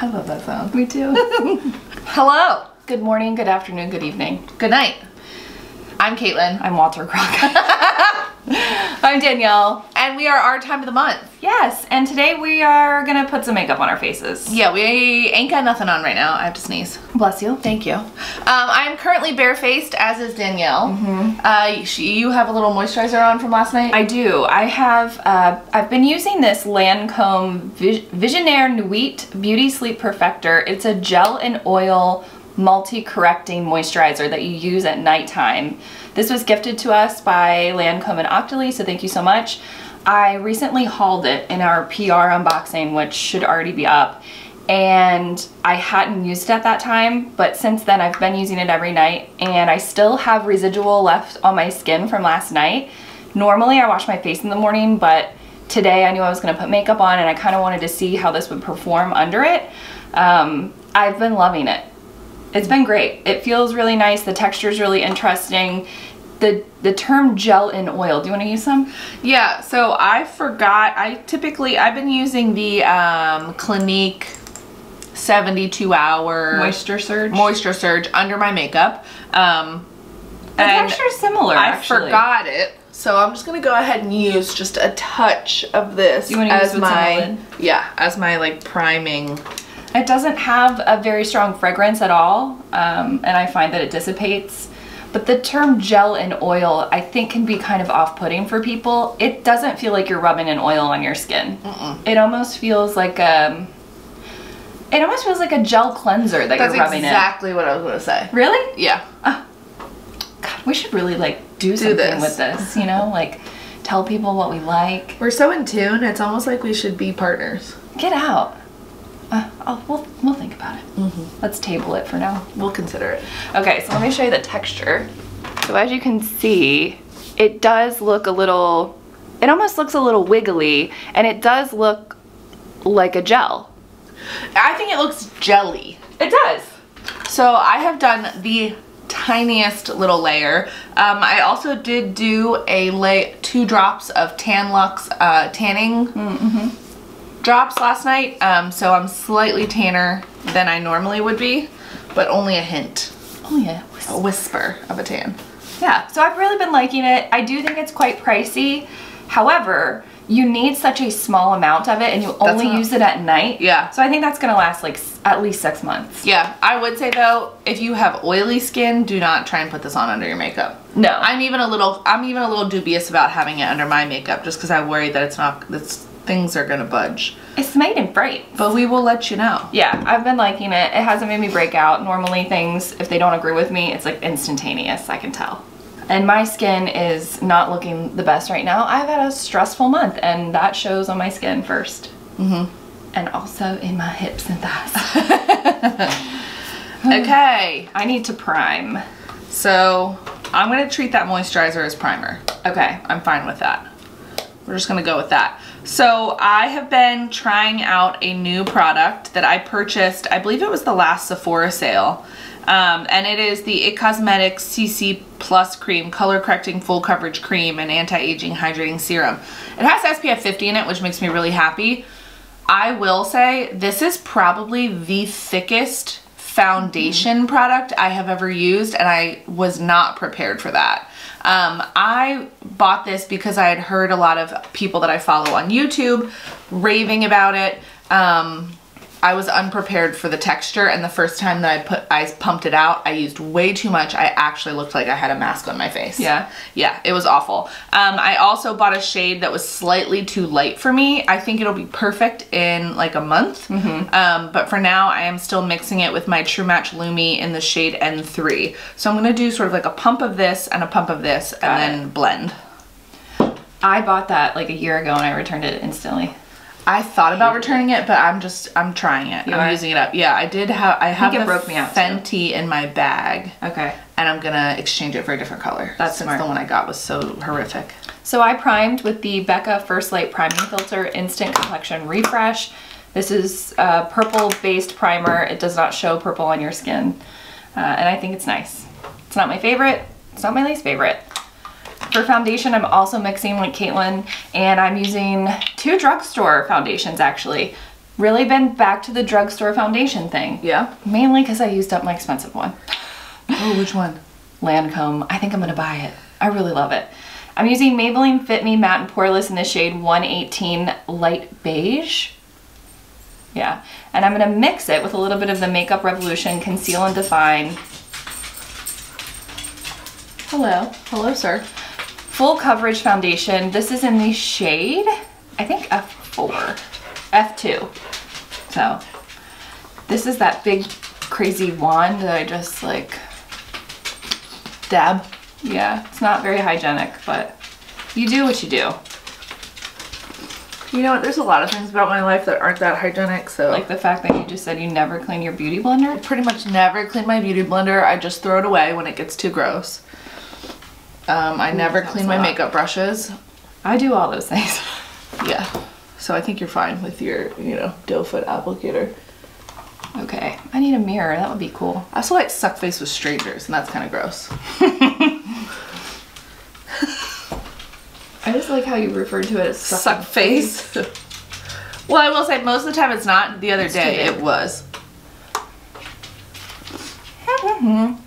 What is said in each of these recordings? I love that sound. Me too. Hello. Good morning, good afternoon, good evening, good night. I'm Caitlin. I'm Walter Crock. I'm Danielle. And we are Our Time of the Month. Yes, and today we are gonna put some makeup on our faces. Yeah, we ain't got nothing on right now. I have to sneeze. Bless you. Thank you. I'm currently barefaced, as is Danielle. Mm-hmm. You have a little moisturizer on from last night? I do. I have, I've been using this Lancome Visionaire Nuit Beauty Sleep Perfector. It's a gel and oil multi-correcting moisturizer that you use at nighttime. This was gifted to us by Lancome and Octoly, so thank you so much. I recently hauled it in our PR unboxing, which should already be up, and I hadn't used it at that time, but since then I've been using it every night, and I still have residual left on my skin from last night. Normally I wash my face in the morning, but today I knew I was gonna put makeup on and I kinda wanted to see how this would perform under it. I've been loving it. It's been great. It feels really nice. The texture is really interesting. The term gel in oil, do you want to use some? Yeah, so I forgot. I've been using the Clinique 72-hour moisture surge under my makeup. The texture's similar. I forgot it. So I'm just gonna go ahead and use just a touch of this as my like priming. It doesn't have a very strong fragrance at all, and I find that it dissipates. But the term gel and oil, I think, can be kind of off-putting for people. It doesn't feel like you're rubbing an oil on your skin. Mm-mm. It almost feels like a gel cleanser that you're rubbing in. That's exactly what I was gonna say. Really? Yeah. God, we should really like do something with this. You know, like tell people what we like. We're so in tune. It's almost like we should be partners. Get out. We'll think about it. Mm-hmm. Let's table it for now. We'll consider it. Okay, so let me show you the texture. So as you can see, it does look a little, it almost looks a little wiggly, and it does look like a gel. I think it looks jelly. It does. So I have done the tiniest little layer. I also did do a two drops of Tan Lux tanning. Mm-hmm. Drops last night, so I'm slightly tanner than I normally would be, but only a hint. Oh yeah, a whisper of a tan. Yeah, so I've really been liking it. I do think it's quite pricey. However, you need such a small amount of it, and you only use it at night. Yeah. So I think that's gonna last like at least 6 months. Yeah, I would say though, if you have oily skin, do not try and put this on under your makeup. No. I'm even a little dubious about having it under my makeup, just because I worry that it's not. Things are gonna budge. It's made in bright, but we will let you know. Yeah, I've been liking it. It hasn't made me break out. Normally things, if they don't agree with me, it's like instantaneous, I can tell. And my skin is not looking the best right now. I've had a stressful month, and that shows on my skin first. Mm-hmm. And also in my hips and thighs. Okay. I need to prime. So I'm gonna treat that moisturizer as primer. Okay. I'm fine with that. We're just gonna go with that. So I have been trying out a new product that I purchased, I believe it was the last Sephora sale, and it is the It Cosmetics CC Plus Cream, Color Correcting Full Coverage Cream and Anti-Aging Hydrating Serum. It has SPF 50 in it, which makes me really happy. I will say this is probably the thickest foundation product I have ever used, and I was not prepared for that. I bought this because I had heard a lot of people that I follow on YouTube raving about it. I was unprepared for the texture, and the first time that I pumped it out, I used way too much. I actually looked like I had a mask on my face. Yeah. Yeah, it was awful. I also bought a shade that was slightly too light for me. I think it'll be perfect in like a month. Mm-hmm. But for now, I am still mixing it with my True Match Lumi in the shade N3. So I'm gonna do sort of like a pump of this and a pump of this and then blend. I bought that like a year ago and I returned it instantly. I thought about returning it, but I'm trying it. I'm using it up. Yeah, I have the Fenty in my bag. Okay. And I'm gonna exchange it for a different color. That's smart. Since the one I got was so horrific. So I primed with the Becca First Light Priming Filter Instant Complexion Refresh. This is a purple-based primer. It does not show purple on your skin. And I think it's nice. It's not my favorite. It's not my least favorite. For foundation, I'm also mixing like Caitlin, and I'm using two drugstore foundations actually. really been back to the drugstore foundation thing. Yeah. Mainly because I used up my expensive one. Oh, which one? Lancome. I think I'm going to buy it. I really love it. I'm using Maybelline Fit Me Matte and Poreless in the shade 118 Light Beige. Yeah. And I'm going to mix it with a little bit of the Makeup Revolution Conceal and Define. Hello. Hello, sir. Full Coverage Foundation. This is in the shade, I think F4. F2. So this is that big crazy wand that I just like dab. Yeah, it's not very hygienic, but you do what you do. You know what, there's a lot of things about my life that aren't that hygienic, so. Like the fact that you just said you never clean your beauty blender? I pretty much never clean my beauty blender. I just throw it away when it gets too gross. I never clean my makeup brushes. I do all those things. Yeah. So I think you're fine with your, you know, doe foot applicator. Okay. I need a mirror. That would be cool. I also like suck face with strangers, and that's kind of gross. I just like how you referred to it as suck face. Well, I will say most of the time it's not. The other day it was.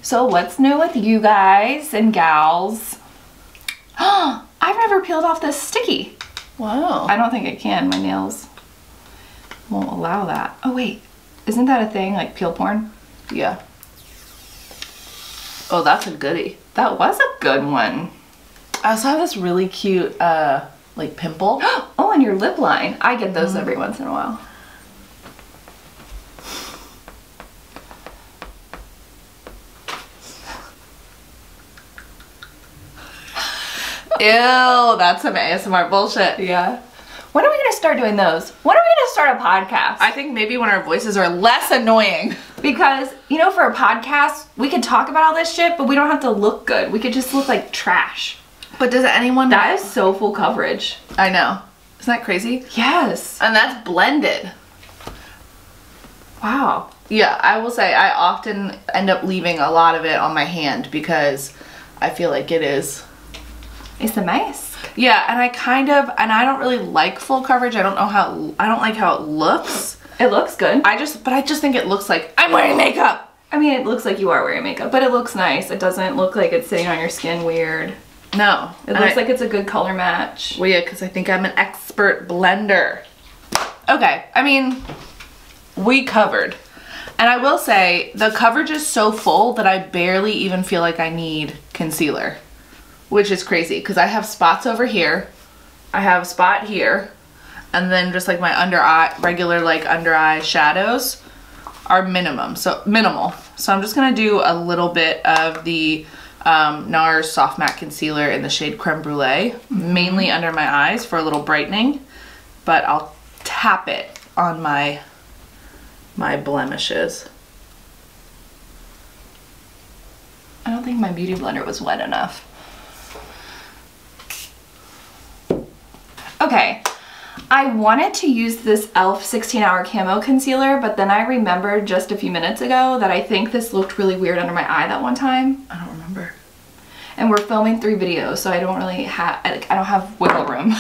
So what's new with you guys and gals? I've never peeled off this sticky. Wow. I don't think it can. My nails won't allow that. Oh, wait. Isn't that a thing? Like peel porn? Yeah. Oh, that's a goodie. That was a good one. I saw this really cute, like pimple. Oh, and your lip line. I get those every once in a while. Ew, that's some ASMR bullshit. Yeah. When are we going to start doing those? When are we going to start a podcast? I think maybe when our voices are less annoying. Because, you know, for a podcast, we could talk about all this shit, but we don't have to look good. We could just look like trash. But does anyone... That is so full coverage. I know. Isn't that crazy? Yes. And that's blended. Wow. Yeah, I will say I often end up leaving a lot of it on my hand because I feel like it is... It's a mask. Yeah, and I kind of, and I don't really like full coverage. I don't know how, I don't like how it looks. It looks good. I just think it looks like I'm wearing makeup. I mean, it looks like you are wearing makeup, but it looks nice. It doesn't look like it's sitting on your skin weird. No. It looks like it's a good color match. Well, yeah, because I think I'm an expert blender. Okay, I mean, we covered. And I will say, the coverage is so full that I barely even feel like I need concealer. Which is crazy, because I have spots over here, I have a spot here, and then just like my under eye, regular like under eye shadows are minimal. So I'm just gonna do a little bit of the NARS Soft Matte Concealer in the shade Creme Brulee, mainly under my eyes for a little brightening, but I'll tap it on my blemishes. I don't think my beauty blender was wet enough. Okay, I wanted to use this e.l.f. 16-Hour Camo Concealer, but then I remembered just a few minutes ago that I think this looked really weird under my eye that one time. I don't remember. And we're filming 3 videos, so I don't really have, I don't have wiggle room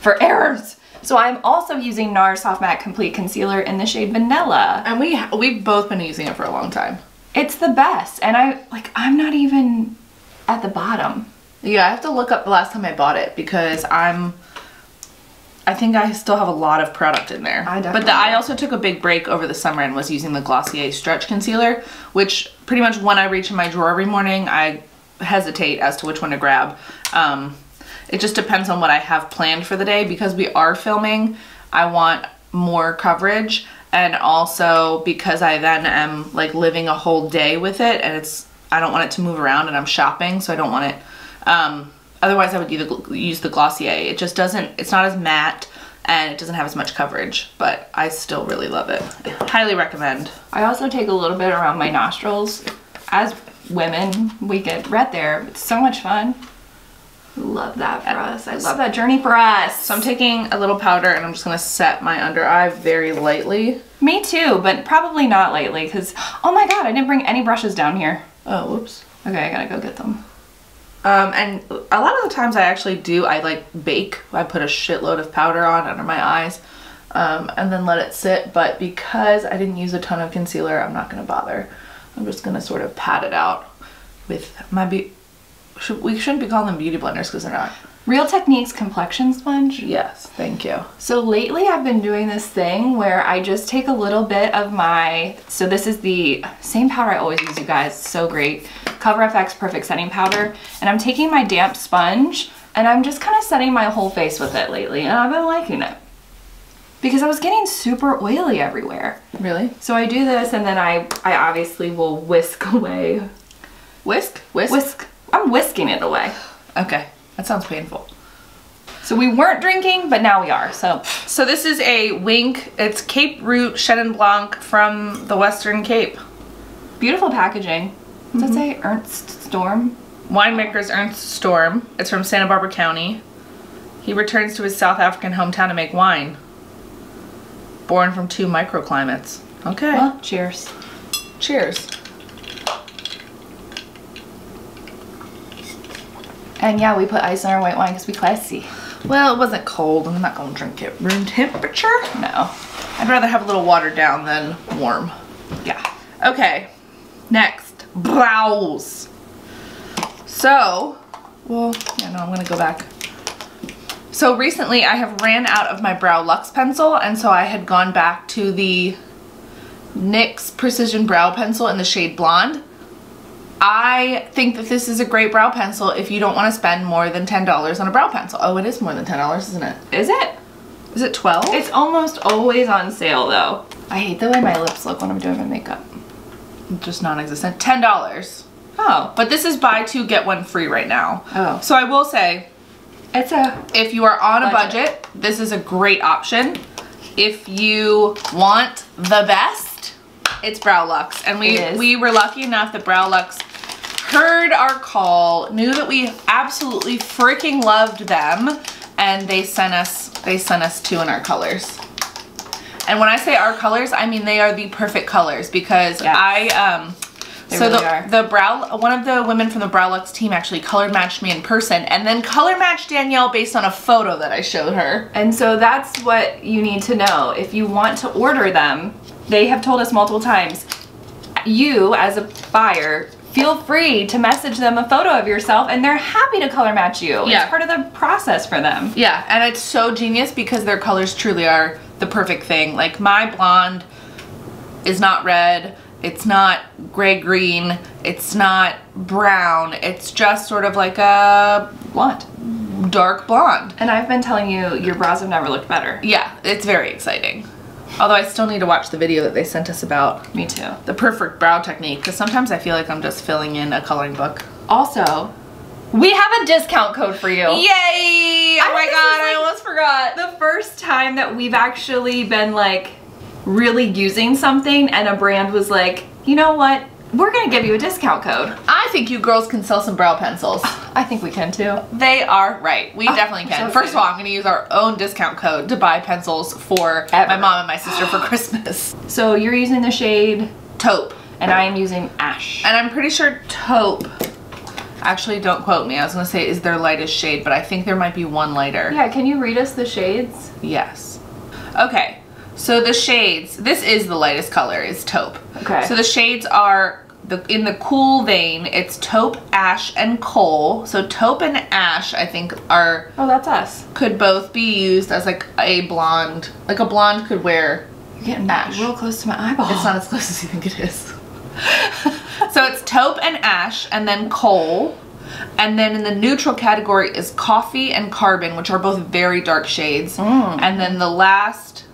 for errors. So I'm also using NARS Soft Matte Complete Concealer in the shade Vanilla. And we've both been using it for a long time. It's the best, and I'm not even at the bottom. Yeah, I have to look up the last time I bought it because I think I still have a lot of product in there. I also took a big break over the summer and was using the Glossier Stretch Concealer, which pretty much when I reach in my drawer every morning, I hesitate as to which one to grab. It just depends on what I have planned for the day because we are filming. I want more coverage and also because I then am like living a whole day with it and I don't want it to move around and I'm shopping, so I don't want it, otherwise I would either use the Glossier. It just doesn't, it's not as matte and it doesn't have as much coverage, but I still really love it. I highly recommend. I also take a little bit around my nostrils. As women, we get red there. It's so much fun. Love that for us. I love that journey for us. So I'm taking a little powder and I'm just gonna set my under eye very lightly. Me too, but probably not lightly because, oh my God, I didn't bring any brushes down here. Oh, whoops. Okay, I gotta go get them. And a lot of the times I actually do, I like bake. I put a shitload of powder on under my eyes and then let it sit. But because I didn't use a ton of concealer, I'm not gonna bother. I'm just gonna sort of pat it out with my we shouldn't be calling them beauty blenders because they're not. Real Techniques complexion sponge? Yes, thank you. So lately I've been doing this thing where I just take a little bit of my, so this is the same powder I always use, you guys, so great. Cover FX Perfect Setting Powder. And I'm taking my damp sponge and I'm just kind of setting my whole face with it lately, and I've been liking it. Because I was getting super oily everywhere. Really? So I do this and then I obviously will whisk away. Whisk? Whisk? Whisk. I'm whisking it away. Okay. That sounds painful. So we weren't drinking, but now we are. So this is a wink. It's Cape Root Chenin Blanc from the Western Cape. Beautiful packaging. Does it say Ernst Storm? Winemaker's Ernst Storm. It's from Santa Barbara County. He returns to his South African hometown to make wine. Born from 2 microclimates. Okay. Well, cheers. Cheers. And yeah, we put ice on our white wine because we classy. Well, it wasn't cold. I'm not gonna drink it room temperature. No. I'd rather have a little watered down than warm. Yeah. Okay, next, brows. So, well, yeah, no, I'm gonna go back. So recently I have ran out of my Brow Luxe pencil, and so I had gone back to the NYX Precision Brow Pencil in the shade Blonde. I think that this is a great brow pencil if you don't want to spend more than $10 on a brow pencil. Oh, it is more than $10, isn't it? Is it? Is it 12? It's almost always on sale though. I hate the way my lips look when I'm doing my makeup. Just non-existent. $10. Oh. But this is buy 2, get 1 free right now. Oh. So I will say, it's a if you are on a budget, this is a great option. If you want the best, it's Brow Luxe, and we were lucky enough that Brow Luxe heard our call, knew that we absolutely freaking loved them, and they sent us 2 in our colors. And when I say our colors, I mean they are the perfect colors because yes. One of the women from the Brow Luxe team actually color matched me in person and then color matched Danielle based on a photo that I showed her. And so that's what you need to know if you want to order them. They have told us multiple times, you as a buyer, feel free to message them a photo of yourself and they're happy to color match you. Yeah. It's part of the process for them. Yeah, and it's so genius because their colors truly are the perfect thing. Like my blonde is not red, it's not gray-green, it's not brown, it's just sort of like a blonde. Dark blonde. And I've been telling you, your brows have never looked better. Yeah, it's very exciting. Although I still need to watch the video that they sent us about. Me too. The perfect brow technique, because sometimes I feel like I'm just filling in a coloring book. Also, we have a discount code for you. Yay! Oh my god, I almost forgot. The first time that we've actually been like really using something and a brand was like, you know what? We're gonna give you a discount code. I think you girls can sell some brow pencils. I think we can too. They are right. We definitely can. So first of all, I'm gonna use our own discount code to buy pencils for my mom and my sister for Christmas. So you're using the shade Taupe. And I am using Ash. And I'm pretty sure Taupe, actually don't quote me, I was gonna say is their lightest shade, but I think there might be one lighter. Yeah, can you read us the shades? Yes. Okay, so the shades, this is the lightest color, is Taupe. Okay. So the shades are in the cool vein, it's taupe, ash, and coal. So taupe and ash, I think, are that's us. Could both be used as like a blonde. Like a blonde could wear. You're getting ash real close to my eyeball. It's not as close as you think it is. So it's taupe and ash, and then coal, and then in the neutral category is coffee and carbon, which are both very dark shades. And then the last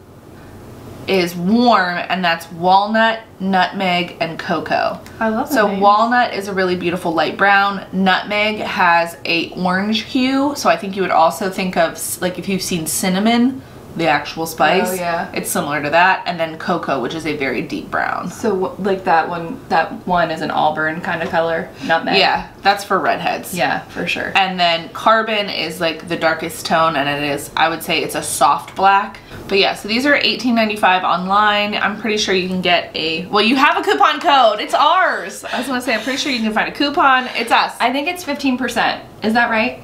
is warm, and that's walnut, nutmeg, and cocoa. I love that. So walnut is a really beautiful light brown. Nutmeg has a orange hue, so I think you would also think of, like, if you've seen cinnamon, the actual spice. Oh yeah. It's similar to that. And then cocoa, which is a very deep brown. So like that one is an auburn kind of color. Nutmeg. Yeah, that's for redheads. Yeah, for sure. And then carbon is like the darkest tone, and it is, I would say it's a soft black. But yeah, so these are $18.95 online. I'm pretty sure you can get a, well, you have a coupon code. It's ours. I was gonna say, I'm pretty sure you can find a coupon. It's us. I think it's 15%. Is that right?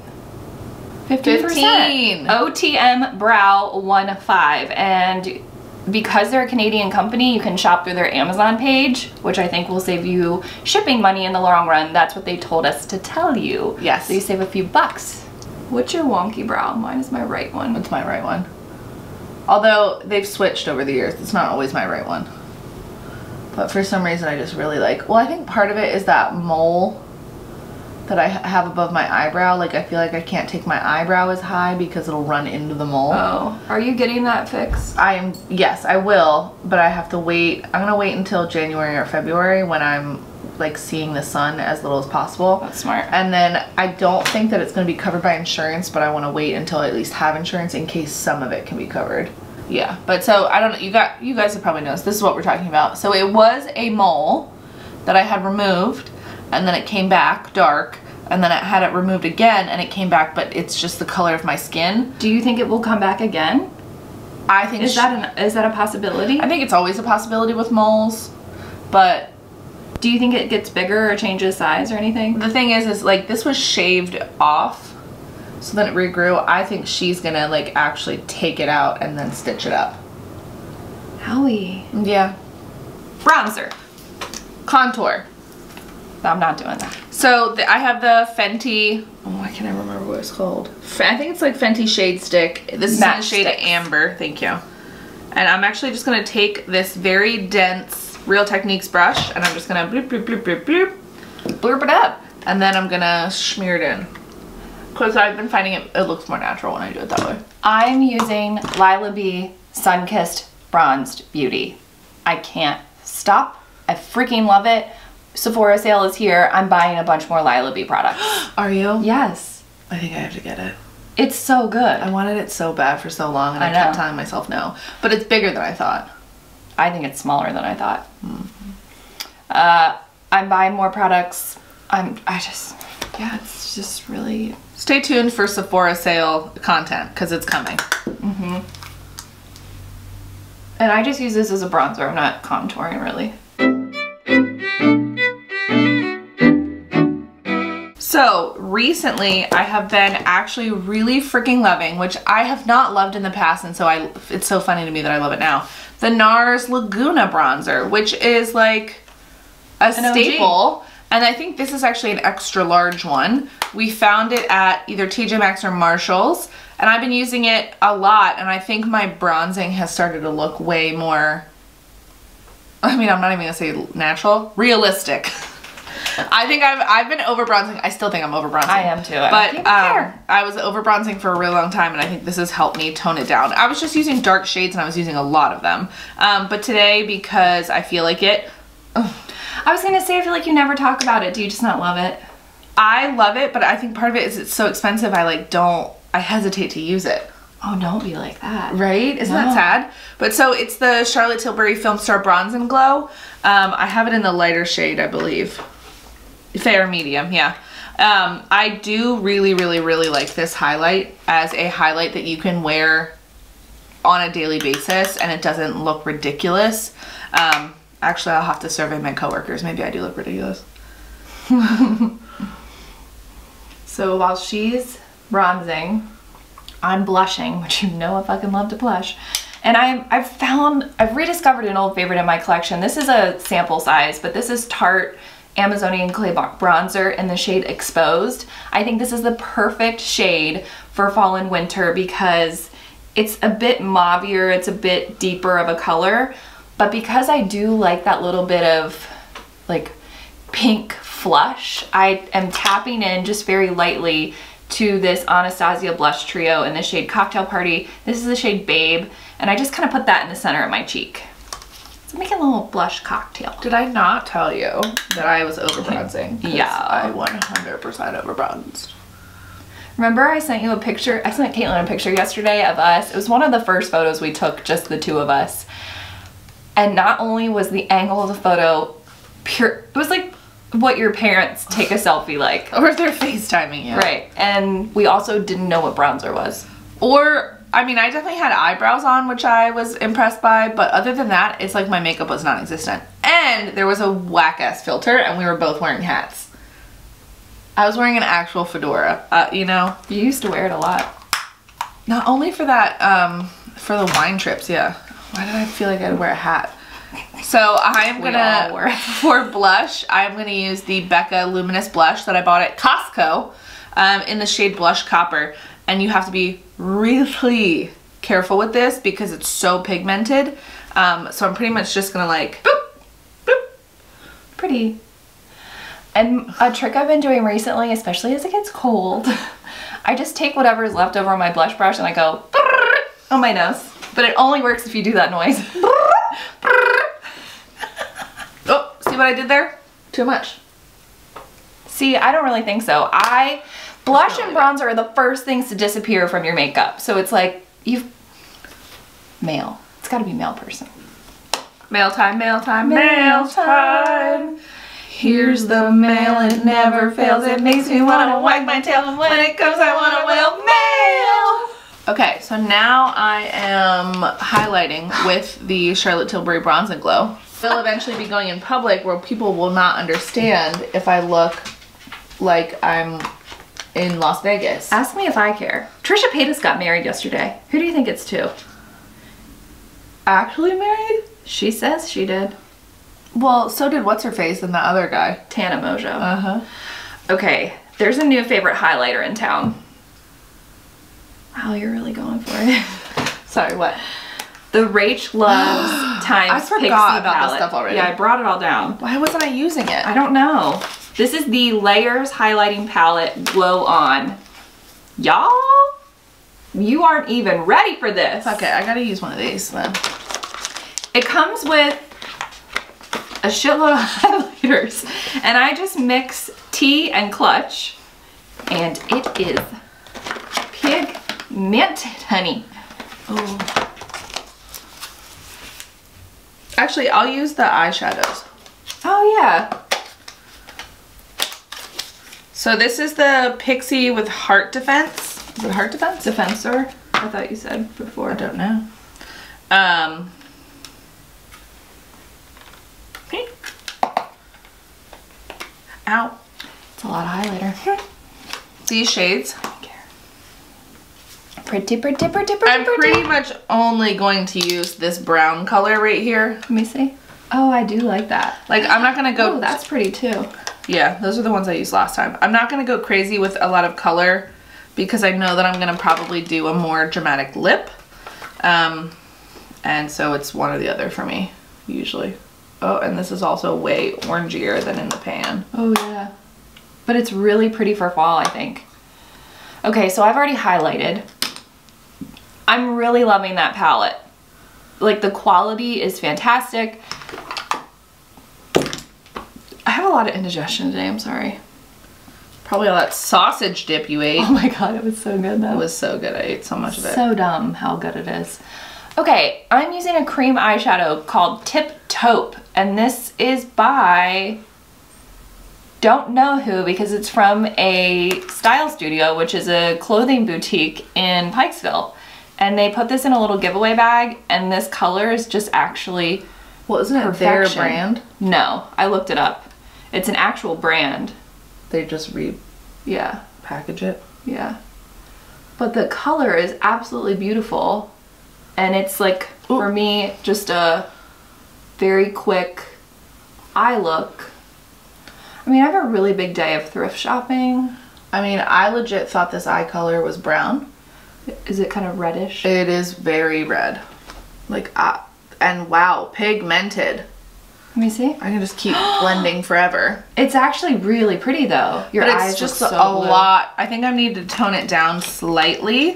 15%. OTM Brow 15. And because they're a Canadian company, you can shop through their Amazon page, which I think will save you shipping money in the long run. That's what they told us to tell you. Yes. So you save a few bucks. What's your wonky brow? Mine is my right one. It's my right one. Although they've switched over the years. It's not always my right one. But for some reason I just really like, well, I think part of it is that mole that I have above my eyebrow. Like I feel like I can't take my eyebrow as high because it'll run into the mole. Oh, are you getting that fixed? Yes, I will, but I have to wait. I'm gonna wait until January or February when I'm like seeing the sun as little as possible. That's smart. And then I don't think that it's gonna be covered by insurance, but I wanna wait until I at least have insurance in case some of it can be covered. Yeah, but so I don't know, you guys have probably noticed, this is what we're talking about. So it was a mole that I had removed and then it came back dark and then I had it removed again and it came back, but it's just the color of my skin. Do you think it will come back again? I think is that a possibility? I think it's always a possibility with moles, but do you think it gets bigger or changes size or anything? The thing is like this was shaved off. So then it regrew. I think she's gonna like actually take it out and then stitch it up. Howie. Yeah. Bronzer. Contour. No, I'm not doing that. So I have the Fenty, oh, why can't I remember what it's called? I think it's like Fenty Shade Stick. This is in the shade Amber, thank you. And I'm actually just gonna take this very dense Real Techniques brush and I'm just gonna bloop, bloop, bloop, bloop, bloop, blurp it up. And then I'm gonna smear it in. Because I've been finding it looks more natural when I do it that way. I'm using Lilah B. Sunkissed Bronzed Beauty. I can't stop. I freaking love it. Sephora sale is here. I'm buying a bunch more Lilah B. products. Are you? Yes. I think I have to get it. It's so good. I wanted it so bad for so long and I kept telling myself no. But it's bigger than I thought. I think it's smaller than I thought. Mm-hmm. I'm buying more products. Yeah, it's just really... Stay tuned for Sephora sale content, because it's coming. Mm-hmm. And I just use this as a bronzer. I'm not contouring, really. So, recently, I have been actually really freaking loving, which I have not loved in the past, and so it's so funny to me that I love it now, the NARS Laguna Bronzer, which is like a staple. And I think this is actually an extra large one. We found it at either TJ Maxx or Marshall's, and I've been using it a lot, and I think my bronzing has started to look way more, I mean, I'm not even gonna say natural, realistic. I think I've been over bronzing. I still think I'm over bronzing. I am too. But I was over bronzing for a really long time and I think this has helped me tone it down. I was just using dark shades and I was using a lot of them. But today, because I feel like it, I was gonna say, I feel like you never talk about it. Do you just not love it? I love it, but I think part of it is it's so expensive. I hesitate to use it. Oh, don't be like that. Right? Isn't that sad? But so it's the Charlotte Tilbury Film Star Bronze and Glow. I have it in the lighter shade, I believe. Fair medium, yeah. I do really, really, really like this highlight as a highlight that you can wear on a daily basis and it doesn't look ridiculous. Actually, I'll have to survey my coworkers. Maybe I do look ridiculous. So while she's bronzing, I'm blushing, which you know I fucking love to blush. And I've rediscovered an old favorite in my collection. This is a sample size, but this is Tarte Amazonian Clay Bronzer in the shade Exposed. I think this is the perfect shade for fall and winter because it's a bit mauvier, it's a bit deeper of a color, but because I do like that little bit of like pink flush, I am tapping in just very lightly to this Anastasia blush trio in the shade Cocktail Party. This is the shade Babe, and I just kind of put that in the center of my cheek. So make a little blush cocktail. Did I not tell you that I was over bronzing? Yeah. I 100% over bronzed. Remember I sent you a picture, I sent Caitlin a picture yesterday of us. It was one of the first photos we took, just the two of us. And not only was the angle of the photo pure, it was like what your parents take a selfie like. Or if they're FaceTiming you. Right. And we also didn't know what bronzer was. Or, I mean, I definitely had eyebrows on, which I was impressed by. But other than that, it's like my makeup was non-existent. And there was a whack-ass filter and we were both wearing hats. I was wearing an actual fedora. You know, you used to wear it a lot. Not only for that, for the wine trips, yeah. Why did I feel like I'd wear a hat? So I'm gonna, for blush, I'm gonna use the Becca Luminous Blush that I bought at Costco in the shade Blush Copper. And you have to be really careful with this because it's so pigmented. So I'm pretty much just gonna like, boop, boop, pretty. And a trick I've been doing recently, especially as it gets cold, I just take whatever's left over on my blush brush and I go on my nose. But it only works if you do that noise. Oh, see what I did there? Too much. See, I don't really think so. Blush and bronzer are the first things to disappear from your makeup. So it's like, male. It's gotta be male person. Mail time, mail time, mail time. Here's the mail, it never fails. It makes me wanna wag my tail, and when it comes, I wanna wail, mail. Okay, so now I am highlighting with the Charlotte Tilbury Bronze and Glow. It'll eventually be going in public where people will not understand if I look like I'm in Las Vegas. Ask me if I care. Trisha Paytas got married yesterday. Who do you think it's to? Actually married? She says she did. Well, so did what's-her-face and the other guy. Tana Mojo. Uh-huh. Okay, there's a new favorite highlighter in town. Wow, you're really going for it. Sorry, what? The Rach Loves Times Pixi palette. I forgot about this stuff already. Yeah, I brought it all down. Why wasn't I using it? I don't know. This is the Layers Highlighting Palette Glow On. Y'all, you aren't even ready for this. Okay, I gotta use one of these then. It comes with a shitload of highlighters, and I just mix Tea and Clutch, and it is pigmented, honey. Oh, actually, I'll use the eyeshadows. Oh yeah. So this is the Pixi with Heart Defense. Is it Heart Defense? Defensor? I thought you said before. I don't know. Okay. Ow. It's a lot of highlighter. These shades. I don't care. Pretty, pretty, pretty, pretty. I'm pretty much only going to use this brown color right here. Let me see. Oh, I do like that. Like, I'm not gonna go. Oh, that's pretty too. Yeah, those are the ones I used last time. I'm not gonna go crazy with a lot of color because I know that I'm gonna probably do a more dramatic lip. And so it's one or the other for me, usually. Oh, and this is also way orangier than in the pan. Oh yeah. But it's really pretty for fall, I think. Okay, so I've already highlighted. I'm really loving that palette. Like, the quality is fantastic. I have a lot of indigestion today, I'm sorry. Probably all that sausage dip you ate. Oh my god, it was so good though. It was so good, I ate so much of it. So dumb how good it is. Okay, I'm using a cream eyeshadow called Tip Taupe, and this is by, don't know who, because it's from a style studio, which is a clothing boutique in Pikesville. And they put this in a little giveaway bag, and this color is just actually isn't it their brand? No, I looked it up. It's an actual brand. They just repackage it? Yeah. But the color is absolutely beautiful. And it's like, ooh, for me, just a very quick eye look. I mean, I have a really big day of thrift shopping. I mean, I legit thought this eye color was brown. Is it kind of reddish? It is very red. Like, and wow, pigmented. Let me see. I can just keep blending forever. It's actually really pretty though. Your eyes look so blue. But it's just a lot. I think I need to tone it down slightly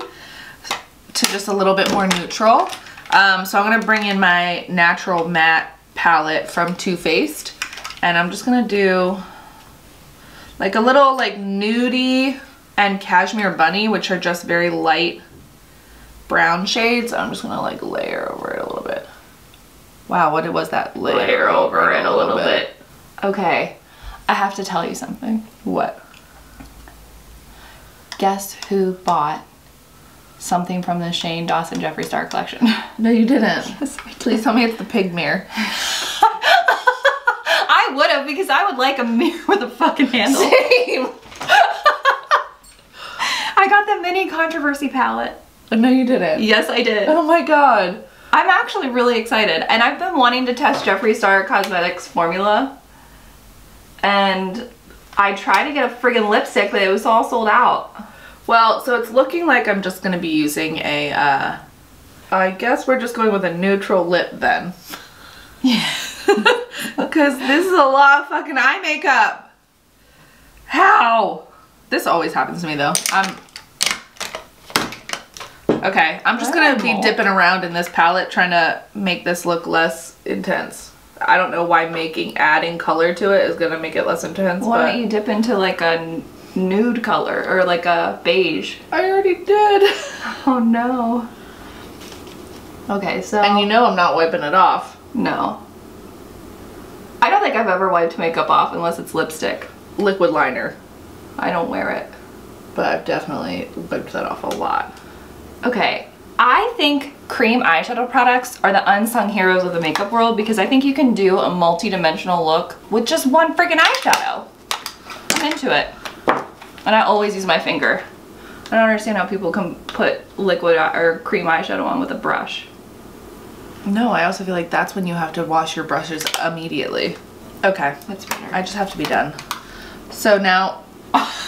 to just a little bit more neutral. So I'm gonna bring in my Natural Matte palette from Too Faced, and I'm just gonna do like a little like nudie and Cashmere Bunny, which are just very light brown shades. I'm just gonna like layer over it a little bit. Wow, what was that? Layer over it a little bit. Okay, I have to tell you something. What? Guess who bought something from the Shane Dawson Jeffree Star collection? No, you didn't. Yes, please tell me it's the pig mirror. I would have, because I would like a mirror with a fucking handle. Same. I got the mini controversy palette. No, you didn't. Yes, I did. Oh my god. I'm actually really excited, and I've been wanting to test Jeffree Star Cosmetics formula, and I tried to get a friggin' lipstick, but it was all sold out. Well, so it's looking like I'm just gonna be using a, I guess we're just going with a neutral lip then. Yeah. Because this is a lot of fucking eye makeup. How? This always happens to me though. Okay, I'm just gonna be dipping around in this palette trying to make this look less intense. I don't know why adding color to it is gonna make it less intense. Why don't you dip into like a nude color or like a beige? I already did. Oh no. Okay, so. And you know I'm not wiping it off. No. I don't think I've ever wiped makeup off unless it's lipstick. Liquid liner. I don't wear it. But I've definitely wiped that off a lot. Okay, I think cream eyeshadow products are the unsung heroes of the makeup world because I think you can do a multi-dimensional look with just one freaking eyeshadow. I'm into it. And I always use my finger. I don't understand how people can put liquid or cream eyeshadow on with a brush. No, I also feel like that's when you have to wash your brushes immediately. Okay, that's better. I just have to be done. So now,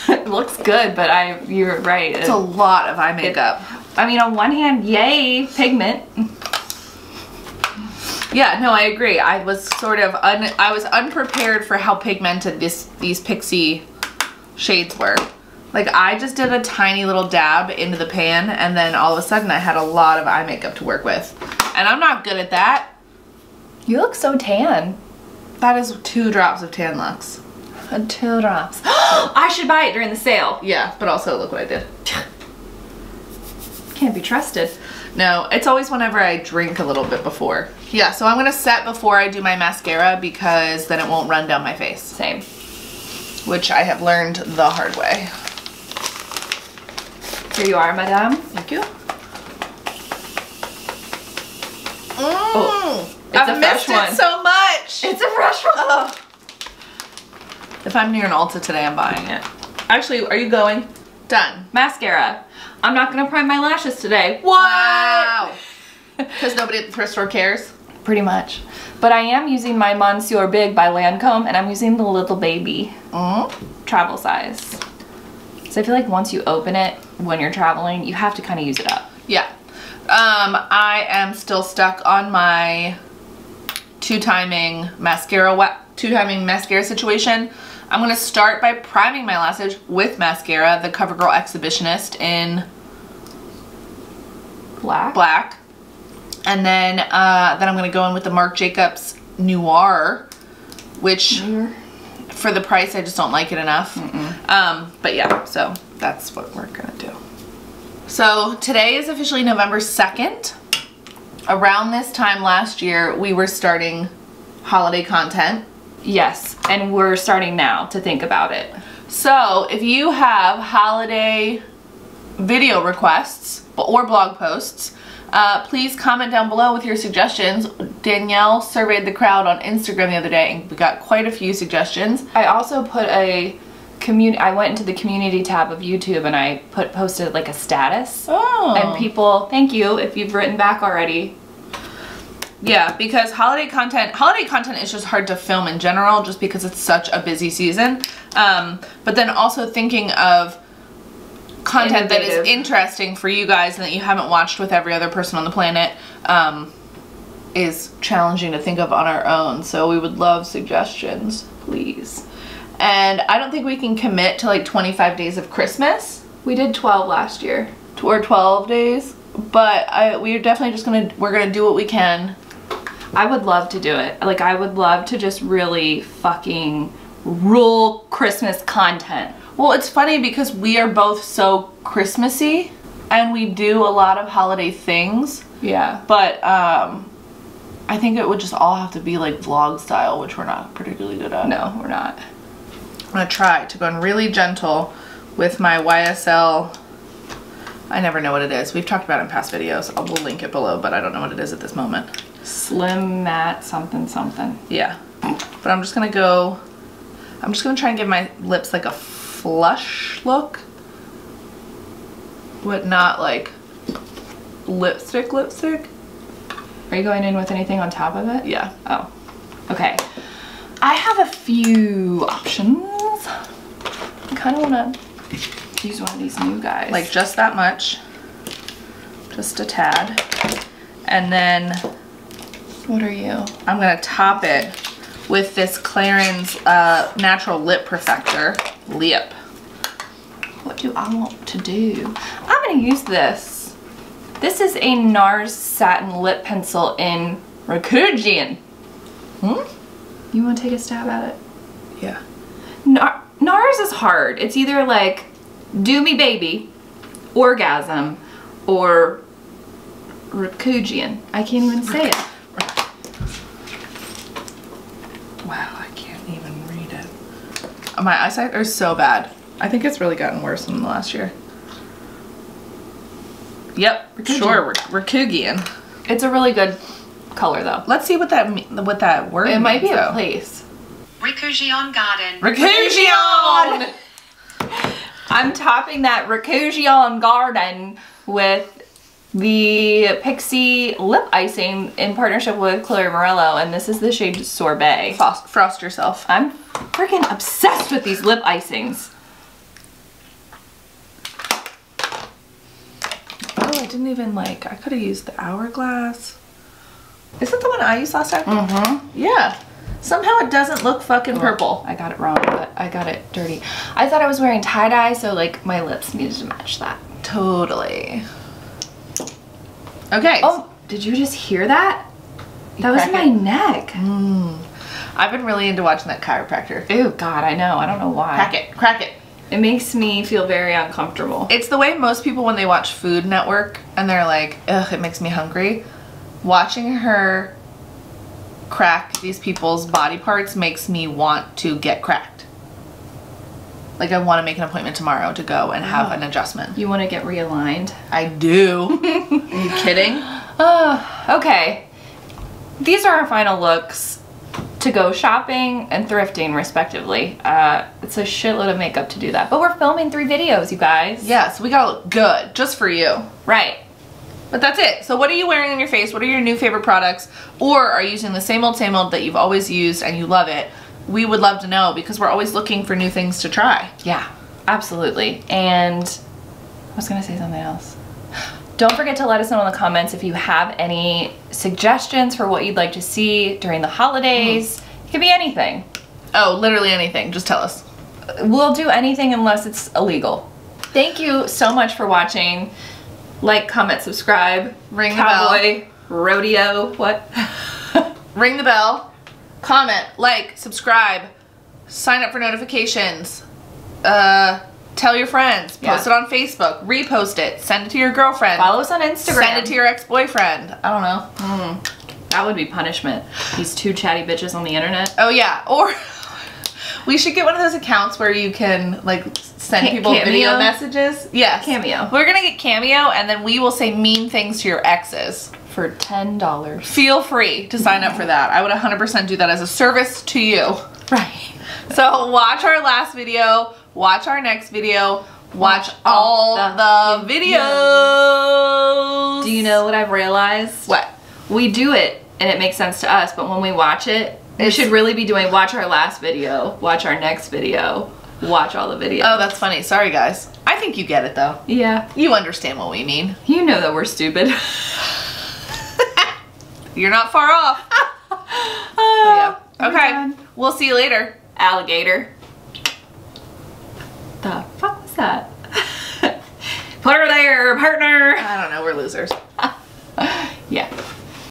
it looks good, but you're right. It's a lot of eye makeup. I mean, on one hand, yay, pigment. Yeah, no, I agree. I was sort of, I was unprepared for how pigmented these Pixi shades were. Like, I just did a tiny little dab into the pan, and then all of a sudden I had a lot of eye makeup to work with. And I'm not good at that. You look so tan. That is 2 drops of Tan Lux. 2 drops. I should buy it during the sale. Yeah, but also look what I did. Can't be trusted. No, it's always whenever I drink a little bit before. Yeah, so I'm gonna set before I do my mascara because then it won't run down my face. Same. Which I have learned the hard way. Here you are, madame. Thank you. Oh, I've missed it so much. It's a fresh one. Oh. If I'm near an Ulta today, I'm buying it. Actually, are you going? Done. Mascara. I'm not gonna prime my lashes today. What? Wow. Because nobody at the thrift store cares? Pretty much. But I am using my Monsieur Big by Lancome, and I'm using the Little Baby travel size. So I feel like once you open it when you're traveling, you have to kind of use it up. Yeah. I am still stuck on my two-timing mascara situation. I'm gonna start by priming my lashes with mascara, the CoverGirl Exhibitionist in black. And then I'm gonna go in with the Marc Jacobs Noir, which for the price, I just don't like it enough. But yeah, so that's what we're gonna do. So today is officially November 2nd. Around this time last year, we were starting holiday content. Yes, and we're starting now to think about it. So if you have holiday video requests or blog posts, please comment down below with your suggestions. Danielle surveyed the crowd on Instagram the other day and we got quite a few suggestions. I also put a I went into the community tab of YouTube and I posted like a status. Oh. And people, thank you if you've written back already. Yeah, because holiday content is just hard to film in general just because it's such a busy season. But then also thinking of content that is interesting for you guys and that you haven't watched with every other person on the planet is challenging to think of on our own. So we would love suggestions, please. And I don't think we can commit to like 25 days of Christmas. We did 12 last year. Or 12 days. But we're definitely just gonna, we're gonna do what we can. I would love to do it. Like, I would love to just really fucking rule Christmas content. Well, it's funny because we are both so Christmassy and we do a lot of holiday things. Yeah. But I think it would just all have to be like vlog style, which we're not particularly good at. No, we're not. I'm gonna try to go in really gentle with my YSL. I never know what it is. We've talked about it in past videos. We'll link it below, but I don't know what it is at this moment. Slim matte something something. Yeah. But I'm just gonna try and give my lips like a flush look, but not like lipstick. Are you going in with anything on top of it? Yeah. Oh, okay. I have a few options. I kind of want to use one of these new guys. Like just that much, just a tad. And then, what are you? I'm gonna top it with this Clarins Natural Lip Perfector Lip. What do I want to do? I'm gonna use this. This is a NARS Satin Lip Pencil in Rikugien. Hmm? You wanna take a stab at it? Yeah. NARS is hard. It's either like, do me baby, orgasm, or Rikugien. I can't even say it. Wow, I can't even read it. My eyesight are so bad. I think it's really gotten worse than the last year. Yep, Rikugien. Sure, Rikugien. It's a really good color though. Let's see what that word means. It might be though. A place. Rikugien Garden. Rikugien! I'm topping that Rikugien Garden with the Pixi lip icing in partnership with Chloe Morello, and this is the shade Sorbet. Frost yourself. I'm freaking obsessed with these lip icings. Oh, I didn't even like, I could have used the Hourglass. Is that the one I used last time? Mm-hmm. Yeah. Somehow it doesn't look fucking purple. I got it wrong, but I got it dirty. I thought I was wearing tie-dye, so like my lips needed to match that. Totally. Okay. Oh, did you just hear that? That was my neck. Mm. I've been really into watching that chiropractor. Ew, God, I know. I don't know why. Crack it. Crack it. It makes me feel very uncomfortable. It's the way most people when they watch Food Network and they're like, ugh, it makes me hungry. Watching her crack these people's body parts makes me want to get cracked. Like I want to make an appointment tomorrow to go and have an adjustment. You want to get realigned? I do. Are you kidding? Okay. These are our final looks to go shopping and thrifting respectively. It's a shitload of makeup to do that, but we're filming 3 videos, you guys. Yes, we gotta look good just for you. Right. But that's it. So what are you wearing on your face? What are your new favorite products? Or are you using the same old that you've always used and you love it? We would love to know because we're always looking for new things to try. Yeah, absolutely. And I was gonna say something else. Don't forget to let us know in the comments if you have any suggestions for what you'd like to see during the holidays. It could be anything. Oh, literally anything. Just tell us. We'll do anything unless it's illegal. Thank you so much for watching. Like, comment, subscribe. Ring the bell. Rodeo. What? Ring the bell. Comment, like, subscribe, sign up for notifications, tell your friends, post it on Facebook, repost it, send it to your girlfriend. Follow us on Instagram. Send it to your ex-boyfriend. I don't know. That would be punishment. These 2 chatty bitches on the internet. Oh yeah, or we should get one of those accounts where you can like send people video messages. Yes. Cameo. We're gonna get Cameo and then we will say mean things to your exes. For $10. Feel free to sign up for that. I would 100% do that as a service to you. Right. So watch our last video, watch our next video, watch all the videos. Do you know what I've realized? What? We do it and it makes sense to us, but when we watch it, we should really be doing watch our last video, watch our next video, watch all the videos. Oh, that's funny. Sorry, guys. I think you get it though. Yeah. You understand what we mean. You know that we're stupid. You're not far off. Yeah. Okay, we'll see you later, alligator. The fuck was that? Put her there, partner. I don't know, we're losers. Yeah.